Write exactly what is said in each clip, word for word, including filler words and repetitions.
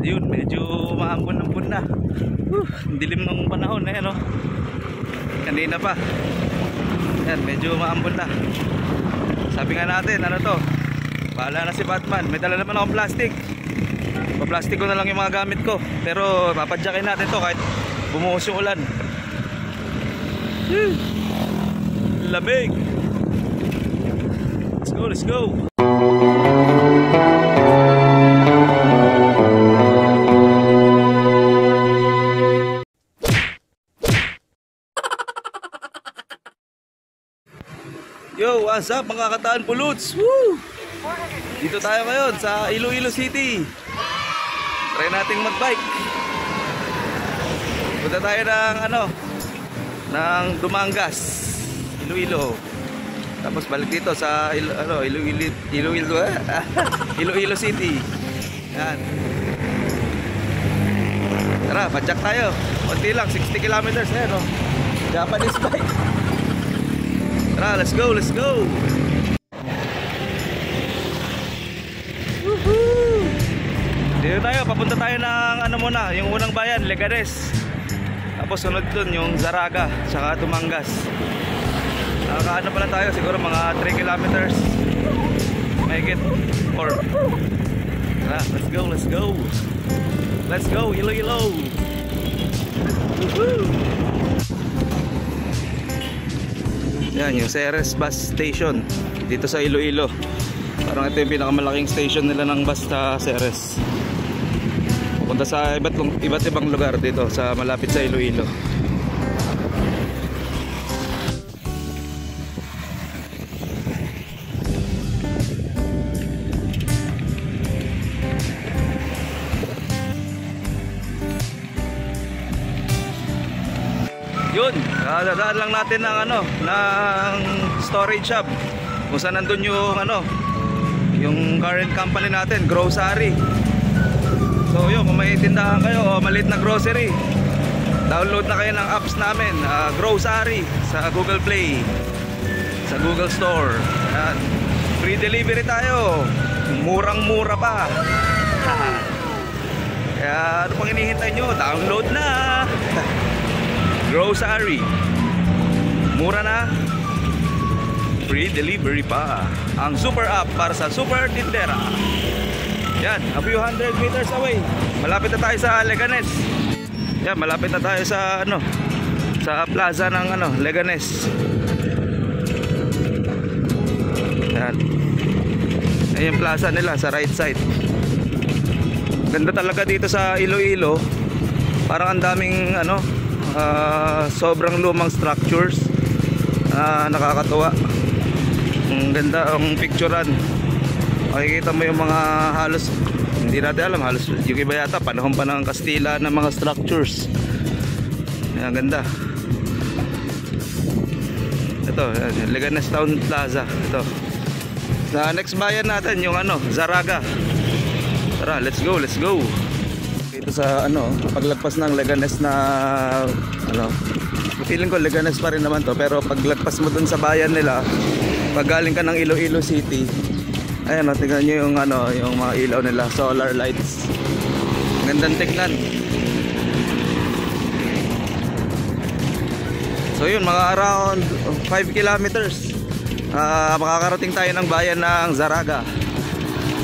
Ayun, medyo mahampon-hampon na. Uh, dilim ng panahon eh, no? Kanina pa. Ayan, medyo mahampon na. Sabi nga natin, ano to? Bahala na si Batman. May dala naman akong plastic. Paplastiko na lang yung mga gamit ko. Pero papadyakin natin to kahit bumuhos yung ulan. Hmm. Lamig. Let's go, let's go. Yo, what's up mga kataan puluts? Woo! Dito tayo ngayon sa Iloilo City. Try nating magbike. Punta tayo ng ano? Ng Dumangas, Iloilo. Tapos balik dito sa Ilo, ano, Iloilo, Iloilo, eh? Iloilo City. Yan. Tara, pajak tayo. Konti lang, sixty kilometers eh, no? Japanese bike. Tara, let's go, let's go. Woohoo! Dito tayo, papunta tayo ng ano muna, yung unang bayan, Leganes. Tapos sunod dun yung Zarraga, saka Dumangas. Nakakaano pala tayo, siguro mga three kilometers. Make it four. Tara, let's go, let's go. Let's go, Iloilo. Woohoo! Yan, yung Ceres Bus Station dito sa Iloilo. Parang ito yung pinakamalaking station nila ng bus sa Ceres. Pupunta sa iba't, iba't ibang lugar dito sa malapit sa Iloilo. Yun, dadaan lang natin ng ano, ng storage shop kung saan nandun yung ano, yung current company natin, GrowSari. So yun, kung may tindahan kayo o maliit na grocery, download na kayo ng apps namin, uh, GrowSari sa Google Play, sa Google Store. Ayan. Free delivery tayo, murang mura pa. Kaya ano pang hinihintay nyo, download na. GrowSari, mura na, free delivery pa. Ang super app para sa super tindera. Yan, a few hundred meters away. Malapit na tayo sa Leganes. Yan, malapit na tayo sa ano, sa plaza ng ano, Leganes. Yan. Ayan yung plaza nila sa right side. Ganda talaga dito sa Iloilo. Parang ang daming ano, Uh, sobrang lumang structures na uh, nakakatawa. Ang ganda ang picturean. Makikita mo yung mga halos hindi natin alam, halos yung iba yata panahon pa ng Kastila ng mga structures. Ang ganda. Ito, Leganes Town Plaza. Ito. Sa next bayan natin yung ano, Zarraga. Tara, let's go, let's go. Dito sa ano, paglagpas ng Leganes na ano, feeling ko Leganes pa rin naman to, pero paglagpas mo dun sa bayan nila pag galing ka ng Iloilo City, ayan, tingnan nyo yung ano, yung mga ilaw nila, solar lights, gandang tignan. So yun, mga around five kilometers uh, makakarating tayo ng bayan ng Zarraga.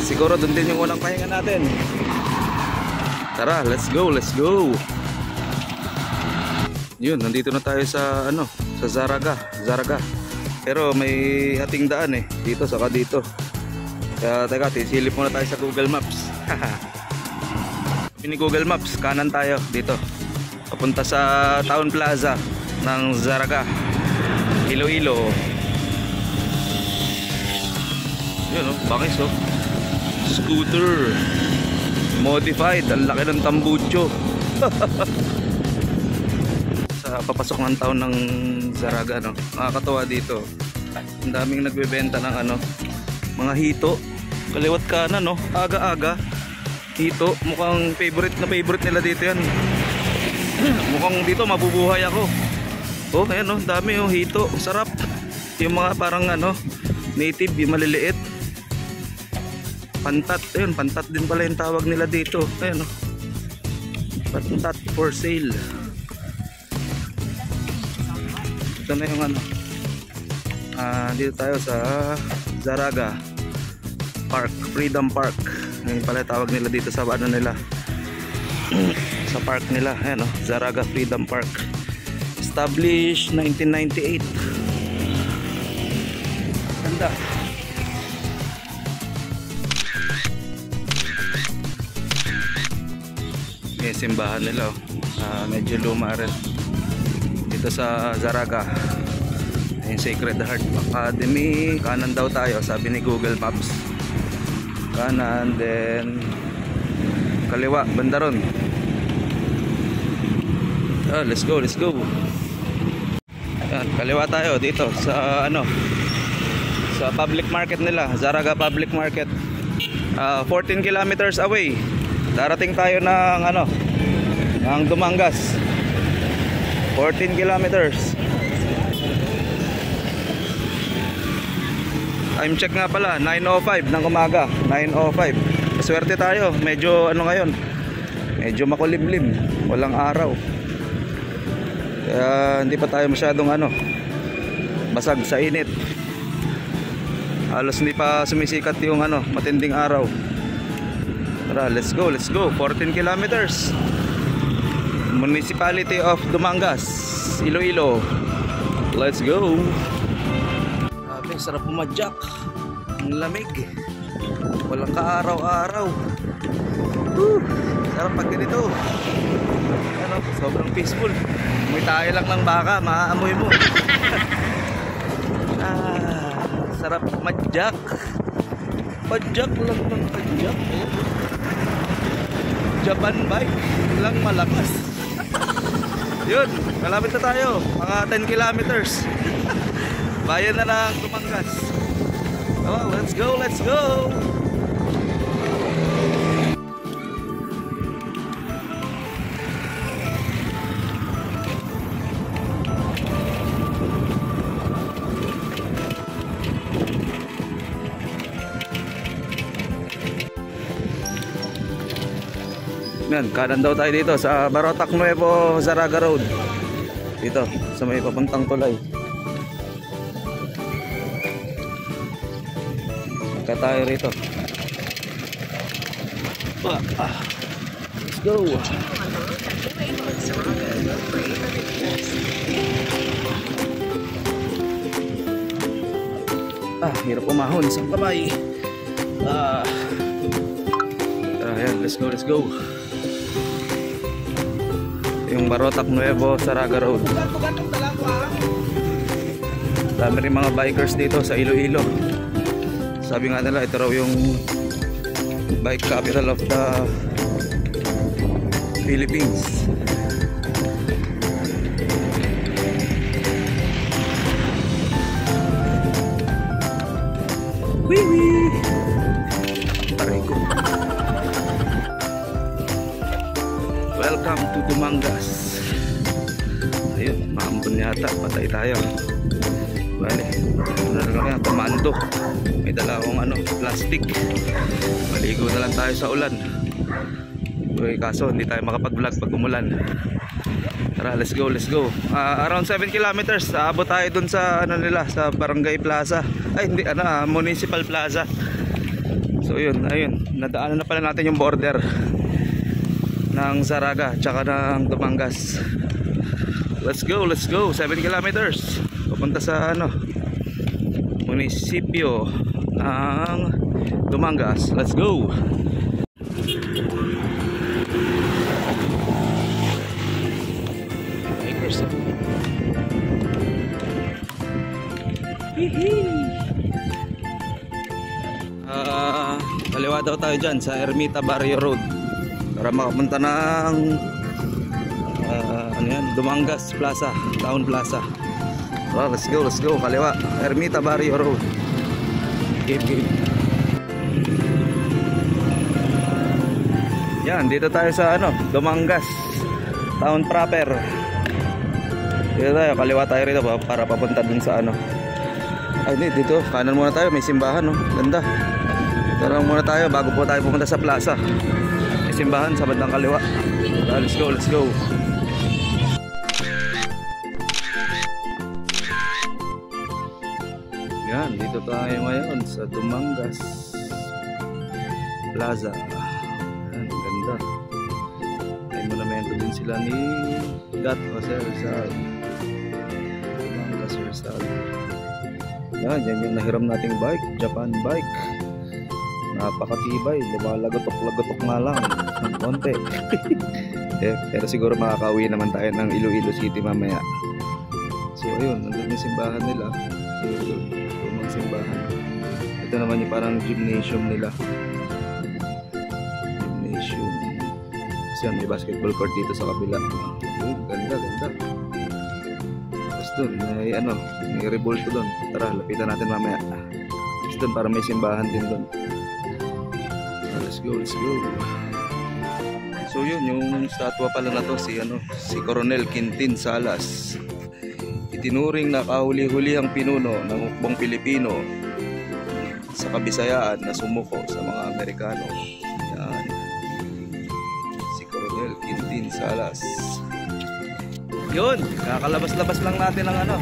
Siguro dun din yung unang pahinga natin. Tara, let's go, let's go. Yun, nandito na tayo sa ano, sa Zarraga, Zarraga. Pero may ating daan eh, dito saka dito. Kaya teka, tisilip muna tayo sa Google Maps. Pini Google Maps, kanan tayo dito. Papunta sa Town Plaza ng Zarraga, Iloilo. Yun oh, bangis oh. Scooter. Modified, ang laki ng tambucho. Sa papasok ng taon ng Zarraga, no? Nakakatawa dito. Ang daming nagbebenta ng ano, mga hito. Kaliwat kanan, no? Aga-aga. Hito, mukhang favorite na favorite nila dito yan. Mukhang dito mabubuhay ako. Oh, ayan, no? Dami yung hito. Sarap. Yung mga parang ano, native, yung maliliit. Pantat, ayun, pantat din pala yung tawag nila dito. Ayun, oh. Batat for sale. Ito na yung ano. Uh, dito tayo sa Zarraga Park, Freedom Park. Yung pala tawag nila dito sa ano nila. Sa park nila, ayan oh, Zarraga Freedom Park. Established nineteen ninety-eight. Ganda. May simbahan nila oh. Uh, medyo luma rin. Dito sa Zarraga. Yung Sacred Heart Academy, kanan daw tayo sabi ni Google Maps, kanan, then kaliwa, banda ron. Oh, let's go, let's go. Ayan, kaliwa tayo dito sa ano, sa public market nila, Zarraga Public Market. uh, fourteen kilometers away darating tayo ng ano, ng Dumangas. Fourteen kilometers. I'm check nga pala, nine oh five ng umaga, nine oh five. Swerte tayo, medyo ano ngayon, medyo makulimlim, walang araw, kaya hindi pa tayo masyadong ano, basag sa init. Halos hindi pa sumisikat yung ano, matinding araw. Tara, let's go, let's go. Fourteen kilometers. Municipality of Dumangas, Iloilo. Let's go. Sarap pumadyak, ang lamig, walang kaaraw-araw. Sarap pag ganito, ano, sobrang peaceful. Amoy tayo lang ng baka, maaamoy mo. Ah, sarap pumadyak, padyak lang ng padyak. Japan bike lang malakas. Yun, malapit na tayo, mga ten kilometers. Bayan na lang Dumangas. Oh, let's go, let's go. Yan, kanan daw tayo dito sa Barotak Nuevo, Zarraga Road. Dito, sa may papuntang tulay. Kaya tayo rito. Let's go. Ah, hirap umahon sa kamay. Ah, ayan, let's go, let's go. Yung Barotak Nuevo, Zarraga Road. Dami rin mga bikers dito sa Iloilo. Sabi nga nila ito raw yung bike capital of the Philippines. Wee wee. Aray ko. Welcome to Dumangas. Ayun, maambon yata, patay tayo. Bale, nalagyan ng komando. May dalawang ano, plastic. Maligo na lang tayo sa ulan. Okay, kaso hindi tayo makapag-vlog pag umulan. Tara, let's go, let's go. Uh, around seven kilometers. Aabot tayo dun sa ano nila, sa Barangay Plaza. Ay, hindi ano, uh, Municipal Plaza. So, yun, ayun. Nadaanan na pala natin yung border ng Zarraga tsaka ng Dumangas. Let's go, let's go. seven kilometers. Papunta sa ano, munisipyo ng Dumangas. Let's go. Bikers. Ah, kaliwa daw tayo diyan sa Ermita Barrio Road para makapunta ng uh, ano yan, Dumangas Plaza, Town Plaza. Well, let's go, let's go. Kaliwa, Ermita Barrio Road. Game, game. Yan, dito tayo sa ano, Dumangas Town proper. Dito tayo, kaliwa tayo rito para papunta dun sa ano. Ay, hindi, dito, kanan muna tayo, may simbahan, no? Ganda. Dito lang muna tayo bago po tayo pumunta sa plaza. simbahan sa bandang kaliwa. So, let's go, let's go. Yan, dito tayo ngayon sa Dumangas Plaza. Yan, ganda. May monumento din sila ni Gat Jose Rizal. Dumangas Rizal. Yan, yan yung nahiram nating bike, Japan bike. Napakatibay, lumalagotok-lagotok nga lang ng konti. Yeah, pero siguro makakauwi naman tayo ng Iloilo City mamaya. So ayun, nandun yung simbahan nila. Yung simbahan. Ito naman yung parang gymnasium nila. Gymnasium. Kasi may basketball court dito sa kabila. Oh, ganda, ganda. Tapos dun, may ano, may revolto dun. Tara, lapitan natin mamaya. Tapos dun, parang may simbahan din dun. Let's go, let's go. So yun, yung statwa pala na to, si, ano, si Coronel Quintin Salas. Itinuring na kahuli-huli ang pinuno ng hukbong Pilipino sa kabisayaan na sumuko sa mga Amerikano. Yan. Si Coronel Quintin Salas. Yun, kakalabas-labas lang natin ang ano,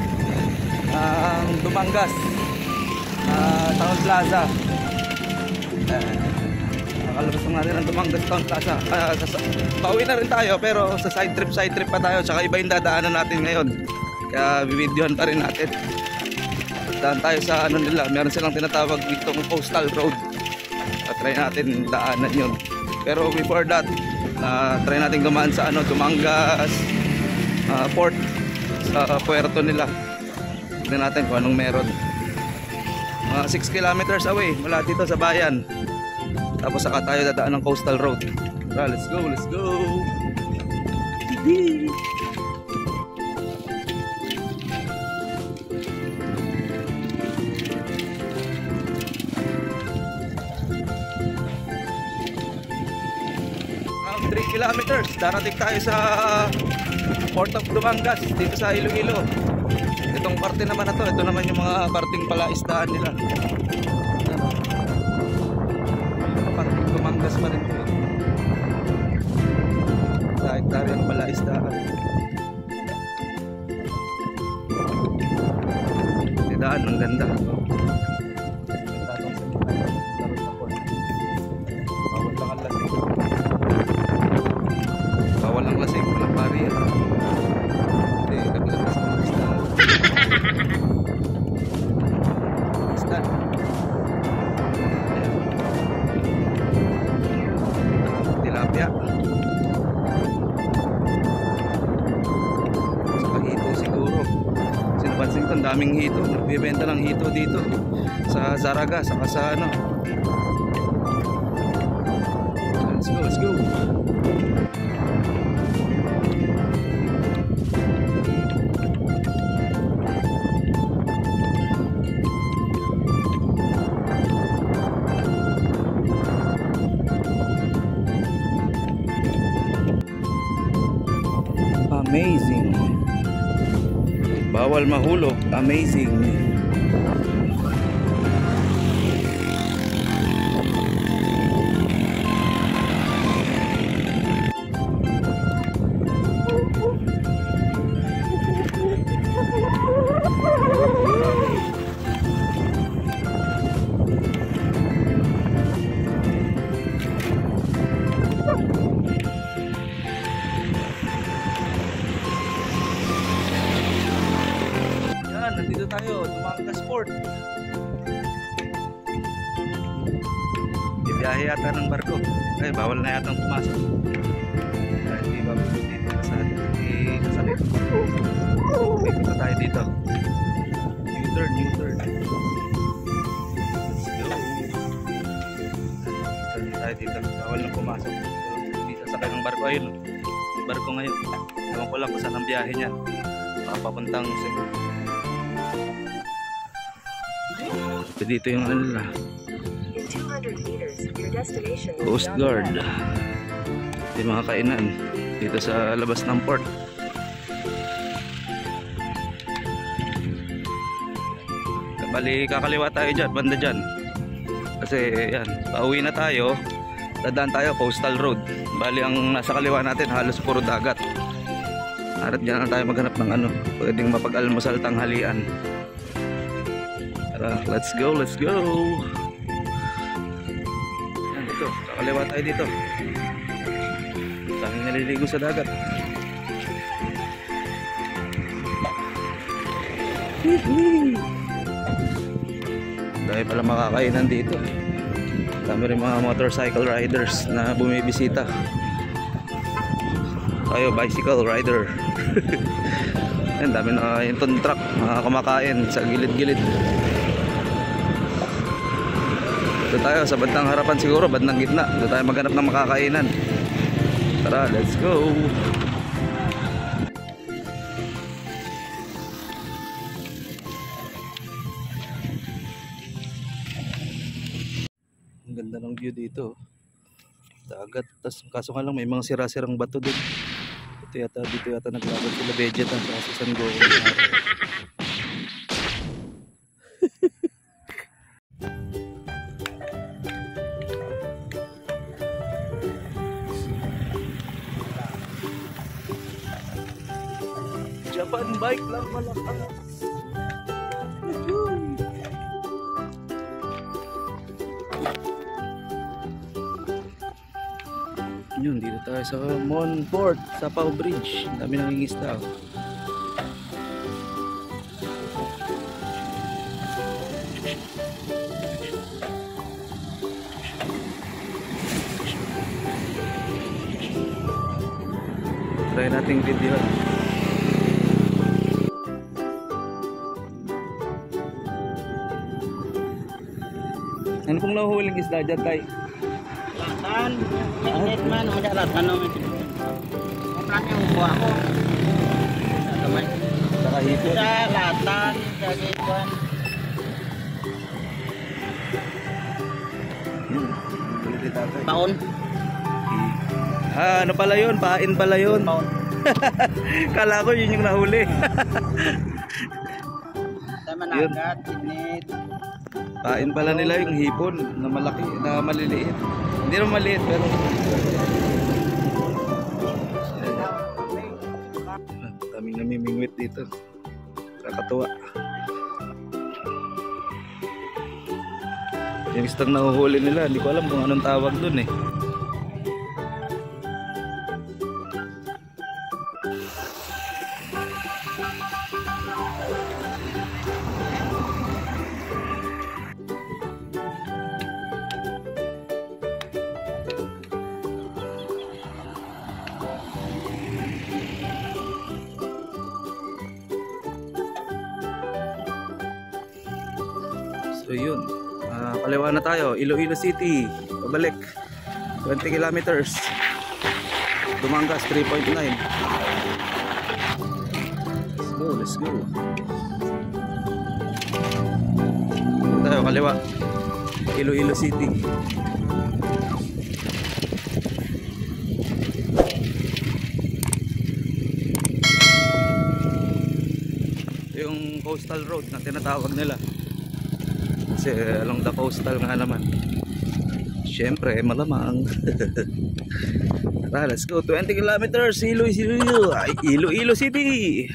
ang Dumangas uh, Town Plaza. Uh, Kakalabas lang natin ang Dumangas Town Plaza. Uh, Pauwi na rin tayo, pero sa side trip, side trip pa tayo. Tsaka iba yung dadaanan natin ngayon. Kaya bibidyohan pa rin natin. Daan tayo sa ano nila. Meron silang tinatawag ditong Postal Road. Uh, try natin daanan yun. Pero before that, uh, try natin gumaan sa ano, Dumangas uh, Port. Sa uh, puerto nila. Tignan natin kung anong meron. Mga uh, six kilometers away mula dito sa bayan. Tapos saka tayo dadaan ng Coastal Road. Tara, let's go, let's go. Around three kilometers, darating tayo sa Port of Dumangas dito sa Iloilo. Itong parte naman na to, ito naman yung mga parting palaistaan nila. Dumangas pa rin ito. Sa-hektary ang palaistaan. Tidaan, ang ganda. Bawal lang ang lasing. Bawal ang lasing. Walang pariya. Hindi, kapila na sa palaistaan. Palaistaan. Ya. Sa paghito siguro. Sinapansin ko ang daming hito. Nagbibenta ng hito dito sa Zarraga, saka sa ano. Let's go, let's go. Amazing. Bawal mahulog. Amazing. Nandito tayo, Dumangas Port. Ibiyahe yata ng barko. Ay, bawal na yata ang pumasok. Hindi ba dito kasali? Hindi kasali. Okay, punta tayo dito. New turn, new turn. Let's go. Sali tayo dito. Bawal na pumasok. Hindi sasakay ng barko. Ayun, yung barko ngayon. Naman ko lang kung saan ang biyahe niya. Papuntang Cebu. Dito yung ano nila. Coast Guard. Yung mga kainan dito sa labas ng port. Bali, kakaliwa tayo dyan, banda dyan. Kasi yan, pauwi na tayo. Dadaan tayo Coastal Road. Bali ang nasa kaliwa natin halos puro dagat. At dyan na tayo maghanap ng ano, pwedeng mapag-almusal tanghalian. Tara, let's go, let's go. Yan, dito, kakaliwa tayo dito. Daming naliligo sa dagat. Dami pala makakainan dito. Dami rin mga motorcycle riders na bumibisita. Tayo bicycle rider. Ang dami na yung truck, mga kumakain sa gilid-gilid. Dito tayo sa bandang harapan siguro, bandang gitna. Dito tayo maghanap ng makakainan. Tara, let's go. View dito, dagat, tas kaso nga lang may mga sira-sirang bato din. Ito yata, dito yata naglaban sila budget ang sa San Goro. Japan bike lang malakas. Yun, dito tayo sa Mon Port, Sapao Bridge. Ang dami nangingisda. Try nating videohan. Ano pong nahuhuling isda dyan tayo? Kan, net man ada latan no. Kontrak yang gua aku. Damai. Cara itu latan dari kan. Paon. Ah, ano pala 'yun? Pain pala 'yun. Paon. Kala ko 'yun yung nahuli. Tama na agad, net. Pain pala nila yung hipon na malaki, na maliliit. Hindi naman maliit pero daming namimingwit dito. Nakakatuwa. Yung isang nahuhuli nila, hindi ko alam kung anong tawag dun eh. So yun, uh, kaliwa na tayo, Iloilo City, pabalik, twenty kilometers, Dumangas three point nine. Let's go, let's go. Tayo, kaliwa, Iloilo City. Ito yung coastal road na tinatawag nila. Kasi along the coastal nga naman. Siyempre, malamang. Tara, let's go. twenty kilometers, Iloilo, Iloilo City.